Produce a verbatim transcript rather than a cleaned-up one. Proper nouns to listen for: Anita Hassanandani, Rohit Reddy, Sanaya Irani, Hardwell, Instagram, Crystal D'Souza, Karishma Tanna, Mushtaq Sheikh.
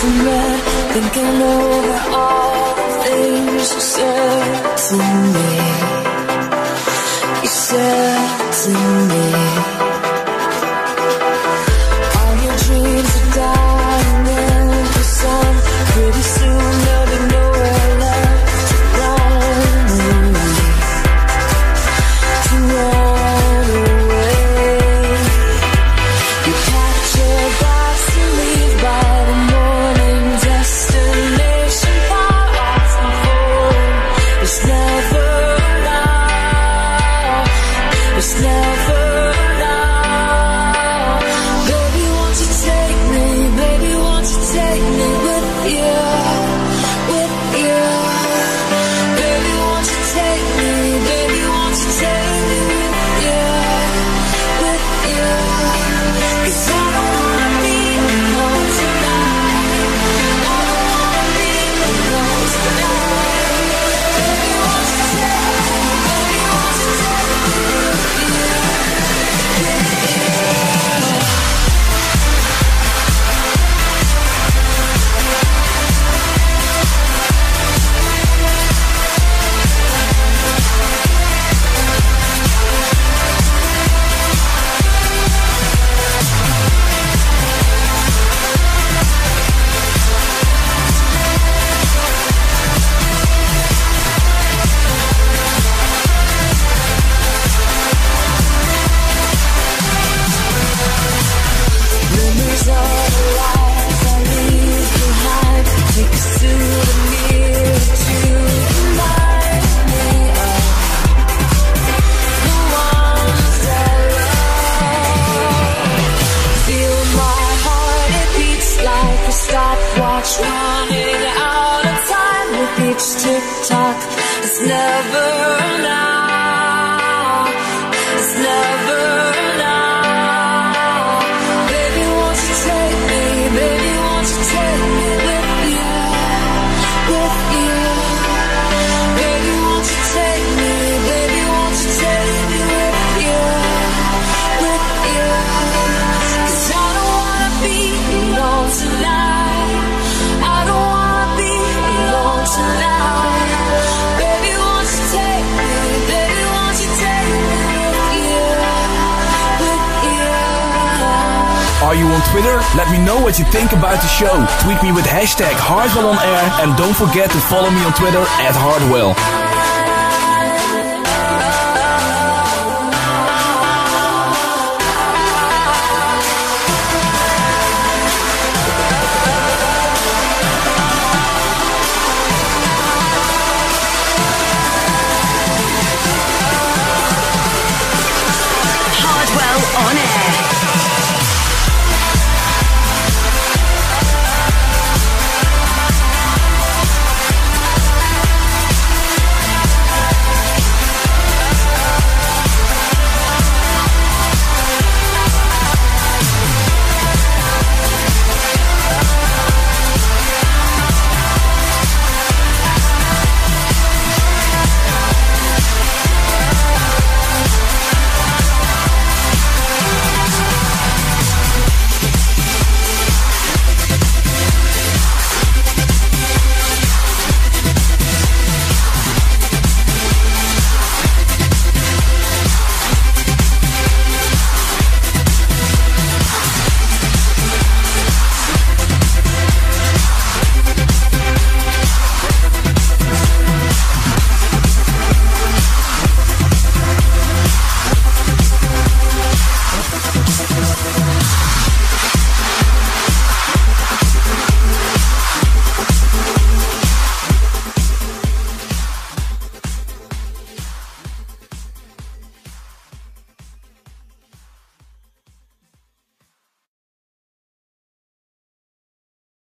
from red, thinking over all the things you said to me. You said to me, all your dreams are dying in the sun. Pretty soon there'll be nowhere left to run away, to run away. You catch your bus to leave by the morning, destination far off and home. It's never now, it's never now. Baby, won't you take me, baby, won't you take me with you, with you. Baby, won't you take me, baby, won't you take me with you, with you. 'Cause I don't wanna be alone tonight, I don't wanna be alone tonight. Baby, won't you take me, baby, won't you take me with you, with you. Stopwatch running out of time with each tick-tock. It's never now, it's never now. Baby, won't you take me, baby, won't you take me with you, with you. Baby, won't you take me, baby, won't you take me with you, with you. 'Cause I don't wanna be alone tonight, Are you on Twitter? Let me know what you think about the show. Tweet me with hashtag Hardwell on Air and don't forget to follow me on Twitter at Hardwell.